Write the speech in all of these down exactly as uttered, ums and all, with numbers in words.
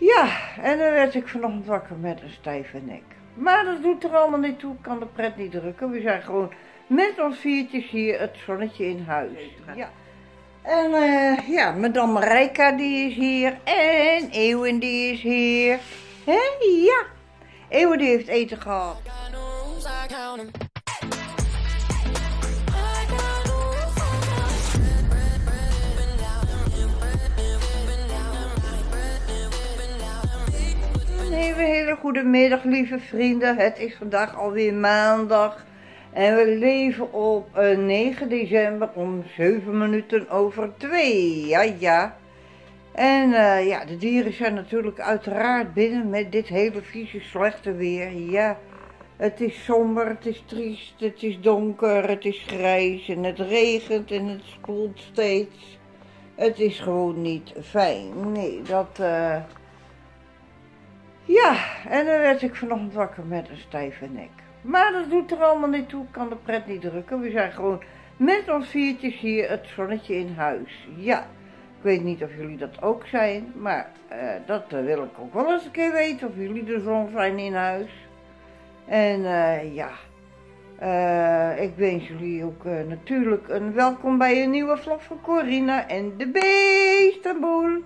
Ja, en dan werd ik vanochtend wakker met een stijve nek. Maar dat doet er allemaal niet toe, ik kan de pret niet drukken. We zijn gewoon met ons viertjes hier het zonnetje in huis. Ja. En uh, ja, madame Reika die is hier en Ewan die is hier. Hé, ja. Ewan die heeft eten gehad. Een hele goede middag, lieve vrienden. Het is vandaag alweer maandag en we leven op negen december om zeven minuten over twee. Ja, ja. En uh, ja, de dieren zijn natuurlijk uiteraard binnen met dit hele vieze slechte weer. Ja, het is somber, het is triest, het is donker, het is grijs en het regent en het spoelt steeds. Het is gewoon niet fijn. Nee, dat... Uh... Ja, en dan werd ik vanochtend wakker met een stijve nek. Maar dat doet er allemaal niet toe, ik kan de pret niet drukken. We zijn gewoon met ons viertjes hier het zonnetje in huis. Ja, ik weet niet of jullie dat ook zijn, maar uh, dat uh, wil ik ook wel eens een keer weten. Of jullie de zon zijn in huis. En uh, ja, uh, ik wens jullie ook uh, natuurlijk een welkom bij een nieuwe vlog van Coriena en de beestenboel.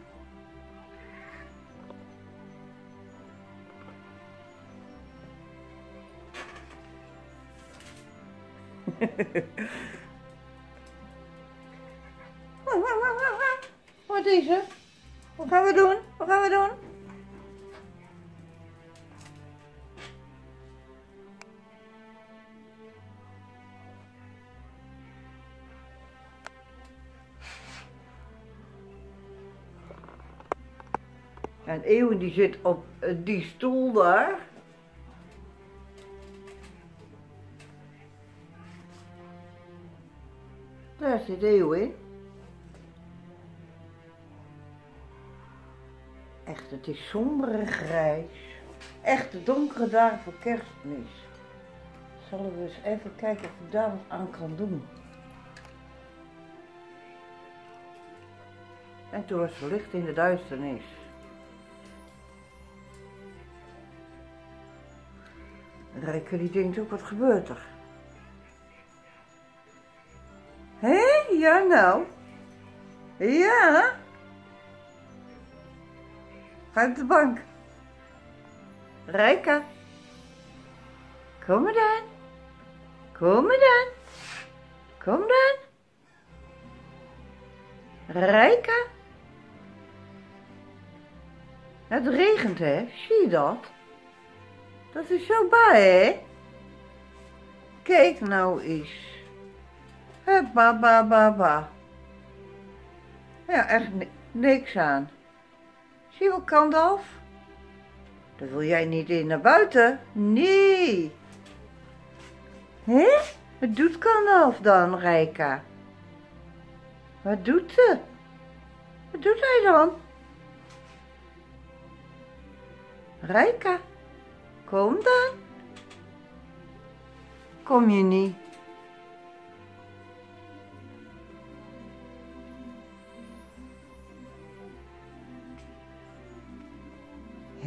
Wat is er? Wat gaan we doen? Wat gaan we doen? En Eeuwen die zit op die stoel daar. Daar zit Eeuw in. Echt, het is somber en grijs. Echt de donkere dagen voor kerstmis. Zullen we eens even kijken of ik daar wat aan kan doen. En toen was er licht in de duisternis. Reika die denkt ook, wat gebeurt er? Hé, ja nou. Ja. Ga op de bank. Reika. Kom maar dan. Kom maar dan. Kom dan. Reika. Het regent, hè. Zie je dat? Dat is zo baai, hè. Kijk nou eens. Ba, ba, ba, ba. Ja, echt niks aan. Zie je wel, Gandalf? Daar wil jij niet in naar buiten? Nee. Hé? Wat doet Gandalf dan, Reika? Wat doet ze? Wat doet hij dan? Reika, kom dan. Kom je niet?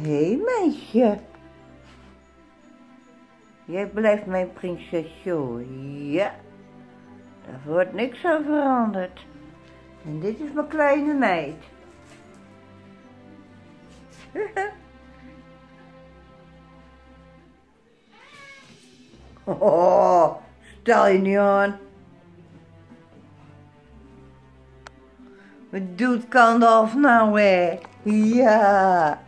Hé, hey, meisje. Jij blijft mijn prinsesje, ja. Daar wordt niks aan veranderd. En dit is mijn kleine meid. Oh, stel je niet aan. Wat doet Gandalf nou, hè? Ja.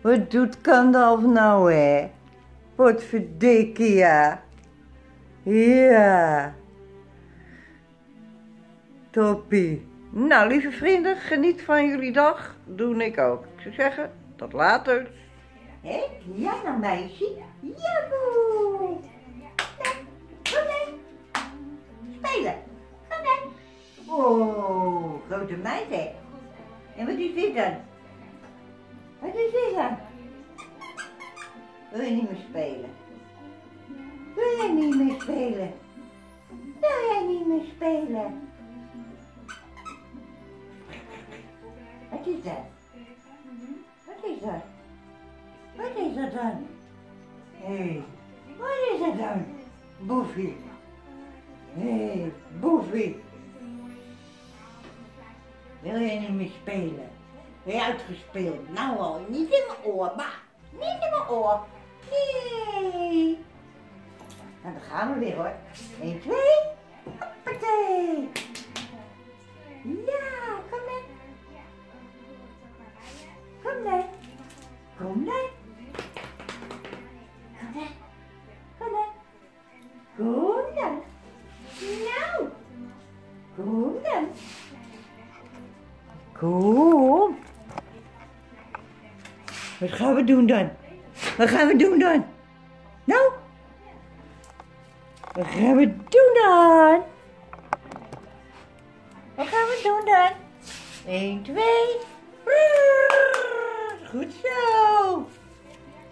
Wat doet Gandalf nou, hè? Potverdikkie, ja. Ja. Toppie. Nou, lieve vrienden, geniet van jullie dag. Doe ik ook. Ik zou zeggen, tot later. Hé, ja nou, meisje. Ja, boe. Kom mee. Spelen. Kom mee. Oh, grote meid, hè. En wat is dit dan? Wat is dit dan? Wil je niet meer spelen? Wil jij niet meer spelen? Wil jij niet meer spelen? Wat is dat? Wat is dat? Wat is dat dan? Hé, hey, wat is dat dan? Boefie. Hé, hey, boefie. Wil je niet meer spelen? Ben je uitgespeeld? Nou al, niet in mijn oor, maar niet in mijn oor. Nee. Nou, dan gaan we weer hoor. Eén, twee. Hoppatee. Ja, kom mee. Kom mee. Kom mee. Kom mee. Kom mee. Kom dan. Nou. Kom dan. Kom. Wat gaan we doen dan? Wat gaan we doen dan? Nou? Wat gaan we doen dan? Wat gaan we doen dan? Eén, twee. Goed zo.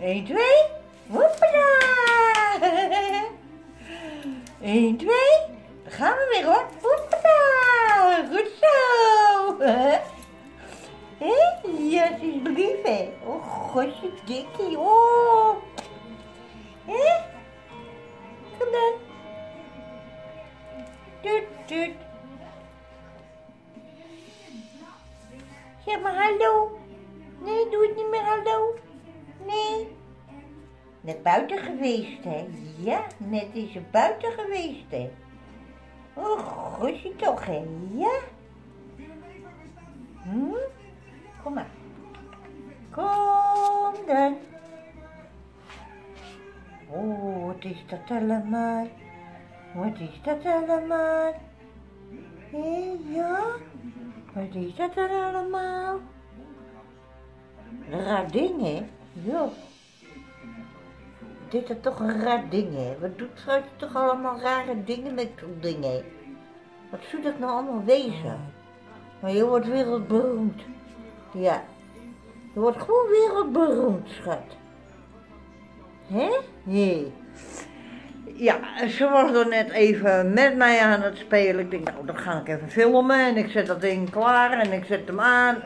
Eén, twee. Hoppala. Eén, twee. Dan gaan we weer hoor. Hoppala. Goed zo. Hé, yes, is blieven. Oh, gosje dikkie. Oh. Hé? Kom dan. Tut, tut. Zeg maar hallo. Nee, doe het niet meer hallo. Nee. Net buiten geweest, hè? Ja, net is ze buiten geweest, hè? Oh, gosje toch, hè? Ja. Hm? Kom maar. Kom dan. Oh, wat is dat allemaal? Wat is dat allemaal? Hé, ja? Wat is dat allemaal? Raar ding, hè? Ja. Dit is toch een raar ding, hè? Wat doet vrouwtje toch allemaal rare dingen met zo'n ding, hè? Wat zou dat nou allemaal wezen? Maar je wordt wereldberoemd. Ja, je wordt gewoon wereldberoemd, schat. Hé? Nee. Ja, ze was er net even met mij aan het spelen. Ik denk, nou, dan ga ik even filmen en ik zet dat ding klaar en ik zet hem aan.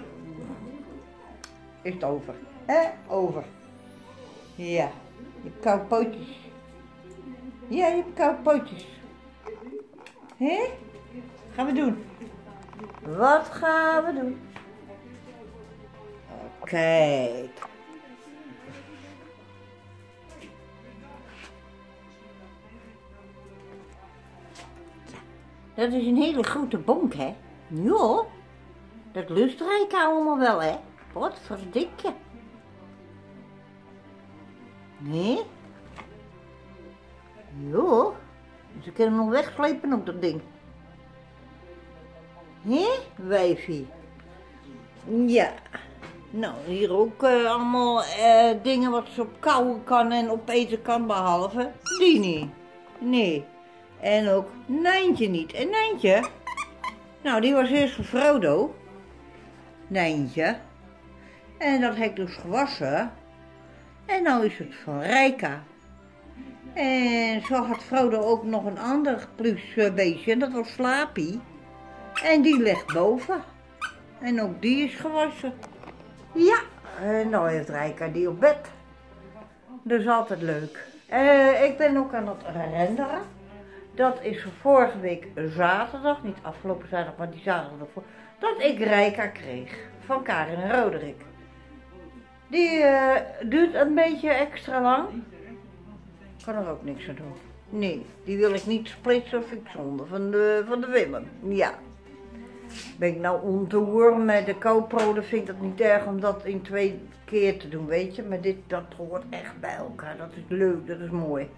Is het over, hè? Over. Ja, je hebt koude pootjes. Ja, je hebt koude pootjes. Hé? Gaan we doen? Wat gaan we doen? Kijk. Dat is een hele grote bonk, hè? Jo, dat lust Reika allemaal wel, hè? Wat verdikje. Nee? Jo, ze kunnen nog wegslepen op dat ding. Hé, wijfie? Ja. Nou, hier ook uh, allemaal uh, dingen wat ze op kauwen kan en opeten kan, behalve die niet. Nee. En ook Nijntje niet. En Nijntje, nou die was eerst van Frodo. Nijntje. En dat heb ik dus gewassen. En nou is het van Reika. En zo had Frodo ook nog een ander plusbeestje, en dat was Slapie. En die ligt boven. En ook die is gewassen. Ja, en nou heeft Reika die op bed. Dus altijd leuk. Uh, ik ben ook aan het renderen. Dat is vorige week zaterdag, niet afgelopen zaterdag, maar die zaterdag ervoor, dat ik Reika kreeg van Karin en Roderick. Die uh, duurt een beetje extra lang. Ik kan er ook niks aan doen. Nee, die wil ik niet splitsen, vind ik zonde van de, van de wimmen. Ja. Ben ik nou ontoer met de GoPro, dan vind ik dat niet erg om dat in twee keer te doen, weet je. Maar dit, dat hoort echt bij elkaar, dat is leuk, dat is mooi.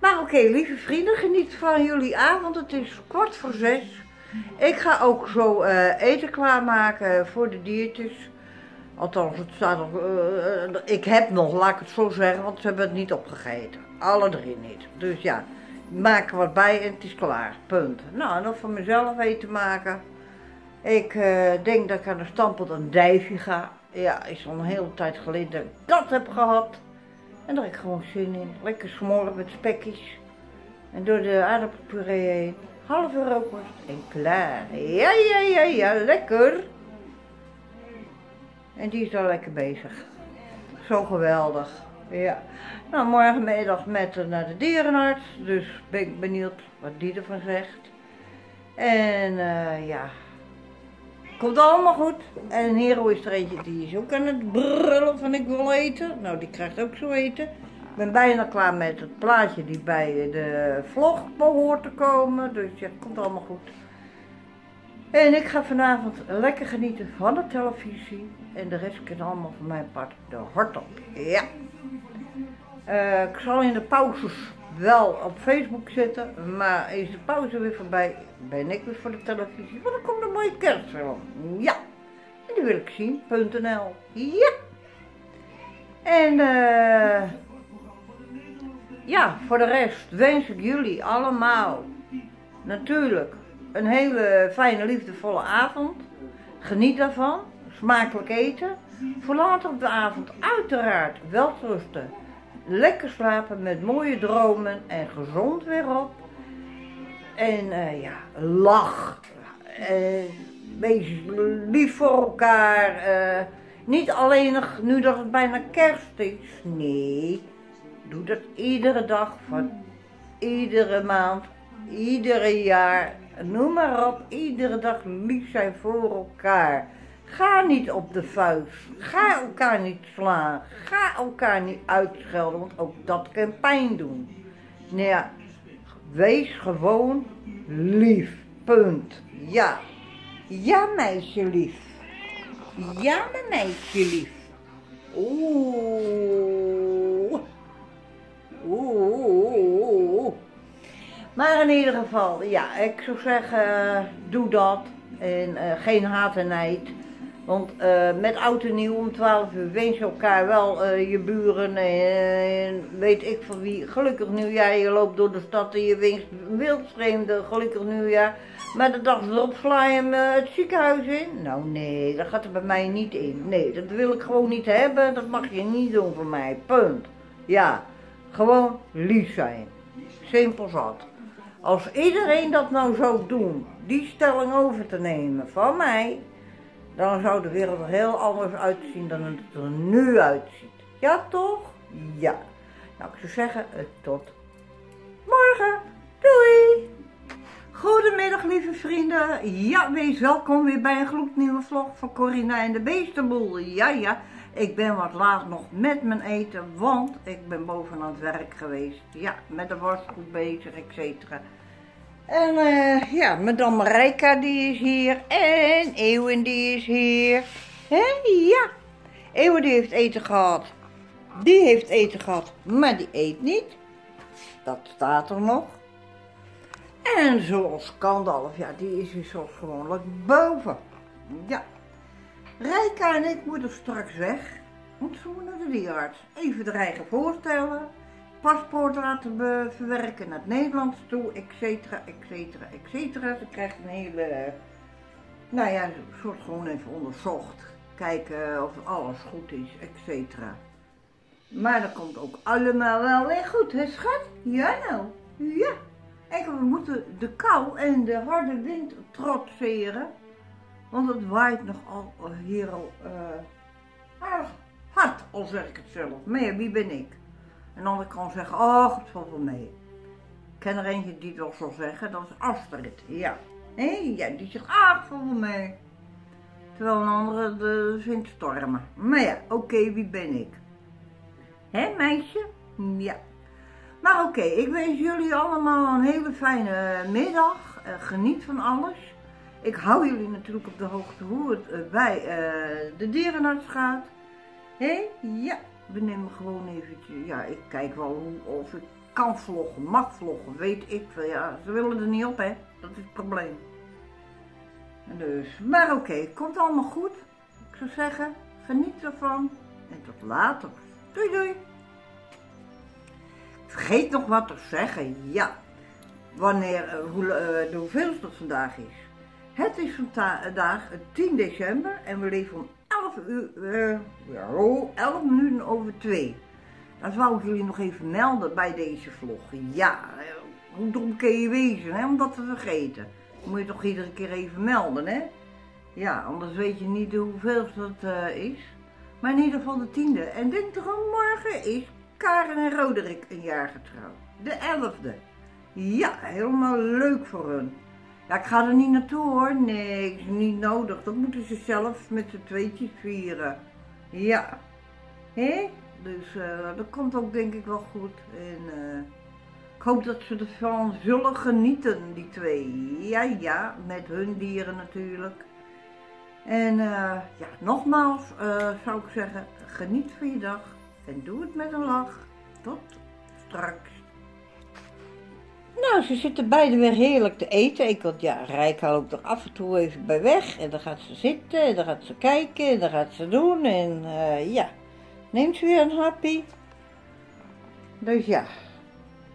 Maar oké, okay, lieve vrienden, geniet van jullie avond, het is kwart voor zes. Ik ga ook zo uh, eten klaarmaken voor de diertjes. Althans, het staat nog, uh, ik heb nog, laat ik het zo zeggen, want ze hebben het niet opgegeten. Alle drie niet, dus ja. Maak er wat bij en het is klaar, punt. Nou, en dan voor mezelf eten maken. Ik uh, denk dat ik aan de stampot een dijfje ga. Ja, is al een hele tijd geleden dat ik dat heb gehad. En daar heb ik gewoon zin in. Lekker smoren met spekjes. En door de aardappelpuree heen. Half uur rookworst en klaar. Ja, ja, ja, ja, lekker. En die is al lekker bezig. Zo geweldig. Ja. Nou, morgenmiddag met naar de dierenarts. Dus ben ik benieuwd wat die ervan zegt. En uh, ja. Komt allemaal goed. En Hero is er eentje die is ook aan het brullen van ik wil eten. Nou, die krijgt ook zo eten. Ik ben bijna klaar met het plaatje die bij de vlog behoort te komen. Dus ja, het komt allemaal goed. En ik ga vanavond lekker genieten van de televisie. En de rest kan allemaal van mijn part de hart op. Ja. Uh, ik zal in de pauzes wel op Facebook zitten. Maar is de pauze weer voorbij, ben ik weer voor de televisie. Want dan komt een mooie kerstfilm. Ja. En die wil ik zien.nl. Ja. En eh... Uh, ja, voor de rest wens ik jullie allemaal natuurlijk een hele fijne, liefdevolle avond. Geniet daarvan. Smakelijk eten. Voor later op de avond uiteraard wel rusten. Lekker slapen met mooie dromen en gezond weer op. En uh, ja, lach. Uh, wees lief voor elkaar. Uh, niet alleen nu dat het bijna kerst is. Nee. Doe dat iedere dag, van iedere maand, iedere jaar, noem maar op, iedere dag lief zijn voor elkaar. Ga niet op de vuist, ga elkaar niet slaan, ga elkaar niet uitschelden, want ook dat kan pijn doen. Nou ja, wees gewoon lief, punt. Ja, ja meisje lief, ja mijn meisje lief. Oeh. Oeh, oeh, oeh, oeh. Maar in ieder geval, ja, ik zou zeggen, doe dat. En uh, geen haat en nijd. Want uh, met oud en nieuw om twaalf uur wens je elkaar wel uh, je buren en weet ik van wie. Gelukkig nieuwjaar, je loopt door de stad en je wenst wildvreemden, gelukkig nieuwjaar. Maar de dag erop sla je hem uh, het ziekenhuis in. Nou nee, dat gaat er bij mij niet in. Nee, dat wil ik gewoon niet hebben. Dat mag je niet doen voor mij. Punt. Ja. Gewoon lief zijn. Simpel zat. Als iedereen dat nou zou doen, die stelling over te nemen van mij, dan zou de wereld er heel anders uitzien dan het er nu uitziet. Ja toch? Ja. Nou, ik zou zeggen, tot morgen. Doei! Goedemiddag lieve vrienden. Ja, wees welkom weer bij een gloednieuwe vlog van Coriena en de beestenboel. Ja, ja. Ik ben wat laat nog met mijn eten, want ik ben boven aan het werk geweest. Ja, met de wasgoed bezig, et cetera. En uh, ja, madame Reika die is hier en Ewan die is hier. Hé, ja. Ewan die heeft eten gehad. Die heeft eten gehad, maar die eet niet. Dat staat er nog. En zoals Gandalf, ja, die is hier zoals gewoonlijk boven. Ja. Reika en ik moeten straks weg, want ze moeten naar de dierenarts. Even de eigen voorstellen, paspoort laten verwerken naar het Nederlands toe, et cetera, et cetera, et cetera. Ze krijgt een hele, nou ja, soort gewoon even onderzocht. Kijken of alles goed is, et cetera. Maar dat komt ook allemaal wel weer goed, hè schat? Ja nou, ja. Kijk, we moeten de kou en de harde wind trotseren. Want het waait nogal hier al uh, hard, al zeg ik het zelf. Maar ja, wie ben ik? En dan kan ik zeggen, oh, het valt wel mee. Ik ken er eentje die het wel zal zeggen, dat is Astrid. Ja, nee, ja, die zegt, ah, het valt wel mee. Terwijl een andere de vindt stormen. Maar ja, oké, okay, wie ben ik? Hé, meisje? Ja. Maar oké, okay, ik wens jullie allemaal een hele fijne middag. Uh, geniet van alles. Ik hou jullie natuurlijk op de hoogte hoe het bij uh, de dierenarts gaat. Hé? Hey? Ja, we nemen gewoon eventjes. Ja, ik kijk wel hoe, of ik kan vloggen, mag vloggen, weet ik veel. Ja, ze willen er niet op, hè. Dat is het probleem. Dus, maar oké, okay, het komt allemaal goed. Ik zou zeggen, geniet ervan. En tot later. Doei, doei. Vergeet nog wat te zeggen, ja. Wanneer, uh, hoe, uh, de hoeveelste het vandaag is. Het is vandaag tien december en we leven om elf uur, uh, elf minuten over twee. Dat wou ik jullie nog even melden bij deze vlog. Ja, hoe dom kun je wezen, hè, om dat te vergeten. Dat moet je toch iedere keer even melden, hè? Ja, anders weet je niet hoeveel dat uh, is. maar in ieder geval de tiende. En denk toch al, morgen is Karin en Roderick een jaar getrouwd. De elfde. Ja, helemaal leuk voor hun. Ja, ik ga er niet naartoe hoor. Nee, is niet nodig. Dat moeten ze zelf met z'n tweetjes vieren. Ja. Hé? Dus uh, dat komt ook denk ik wel goed. En uh, ik hoop dat ze ervan zullen genieten, die twee. Ja, ja, met hun dieren natuurlijk. En uh, ja, nogmaals uh, zou ik zeggen, geniet van je dag en doe het met een lach. Tot straks. Nou, ze zitten beiden weer heerlijk te eten. Ik had, ja, Reika loopt er af en toe even bij weg. En dan gaat ze zitten, en dan gaat ze kijken, en dan gaat ze doen. En uh, ja, neemt ze weer een hapje. Dus ja,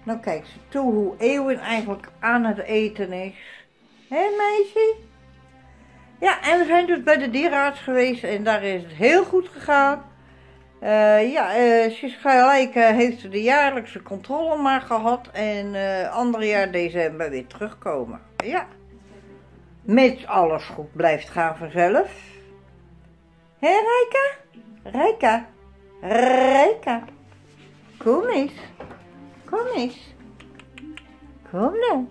nou kijkt ze toe hoe Ewan eigenlijk aan het eten is. Hé meisje? Ja, en we zijn dus bij de dierenarts geweest en daar is het heel goed gegaan. Uh, ja, uh, ze is gelijk, uh, heeft ze de jaarlijkse controle maar gehad en uh, ander jaar december weer terugkomen. Ja, mits alles goed blijft gaan vanzelf. Hé Reika? Reika? Reika? Kom eens. Kom eens. Kom dan.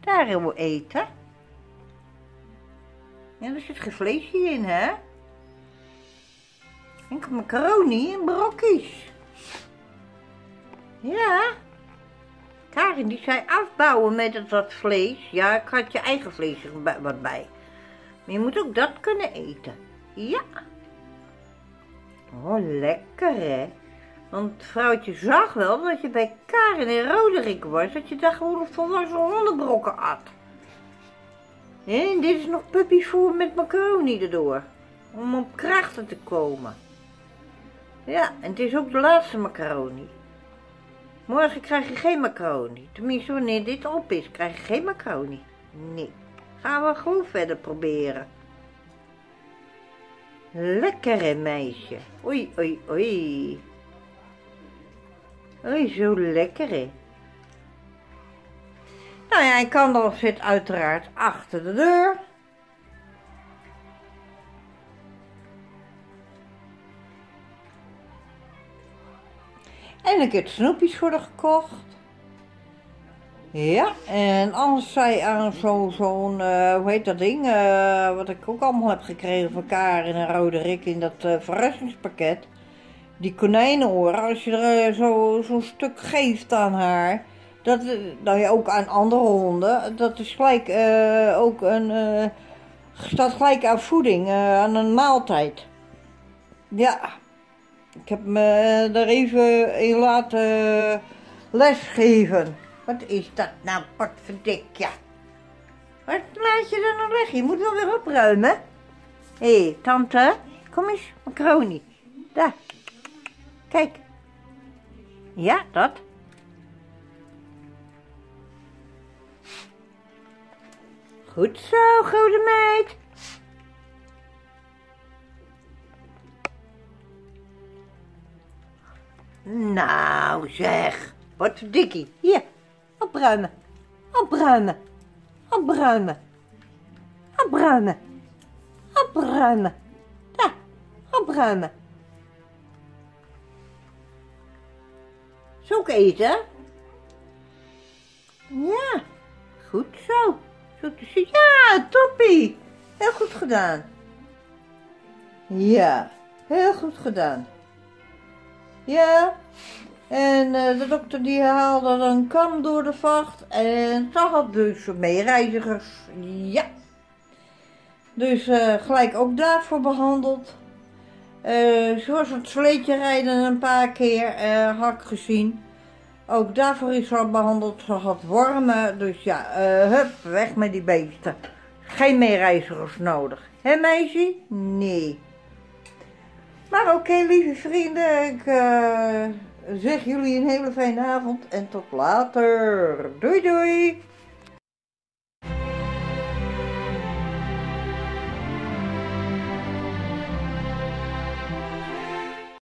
Daar hebben we eten. Ja, er zit geen vleesje in, hè? En macaroni en brokjes. Ja. Karin die zei afbouwen met het wat vlees. Ja, ik had je eigen vlees er wat bij. Maar je moet ook dat kunnen eten. Ja. Oh, lekker hè. Want het vrouwtje zag wel dat je bij Karin en Roderick was. Dat je daar gewoon volwassen hondenbrokken at. En dit is nog puppyvoer met macaroni erdoor. Om op krachten te komen. Ja, en het is ook de laatste macaroni. Morgen krijg je geen macaroni. Tenminste, wanneer dit op is, krijg je geen macaroni. Nee. Gaan we gewoon verder proberen. Lekker hè, meisje. Oei, oei, oei. Oei, zo lekker hè. Nou ja, en Gandalf zit uiteraard achter de deur. En ik heb snoepjes voor haar gekocht. Ja, en anders zei aan zo'n, zo uh, hoe heet dat ding, uh, wat ik ook allemaal heb gekregen van Karin en Roderick in dat uh, verrassingspakket. Die konijnenoren, als je er uh, zo, zo'n stuk geeft aan haar, dat, nou ja, ook aan andere honden, dat is gelijk uh, ook een, uh, staat gelijk aan voeding, uh, aan een maaltijd. Ja. Ik heb me daar even in laten lesgeven. Wat is dat nou, potverdikje? Wat laat je dan nog weg? Je moet wel weer opruimen. Hé, hey, tante, kom eens, macaroni. Daar. Kijk. Ja, dat. Goed zo, goede meid. Nou zeg, wat dikkie. Hier, opruimen, opruimen, opruimen, opruimen, opruimen, daar, opruimen. Zo eten. Ja, goed zo. Zo te zien. Ja, toppie. Heel goed gedaan. Ja, heel goed gedaan. Ja, en uh, de dokter die haalde een kam door de vacht en zag had dus meereizigers, ja. Dus uh, gelijk ook daarvoor behandeld. Uh, zoals het sleetje rijden een paar keer, uh, had ik gezien. Ook daarvoor is ze behandeld, ze had wormen, dus ja, uh, hup, weg met die beesten. Geen meereizigers nodig. Hè meisje? Nee. Maar oké, okay, lieve vrienden, ik uh, zeg jullie een hele fijne avond en tot later. Doei doei!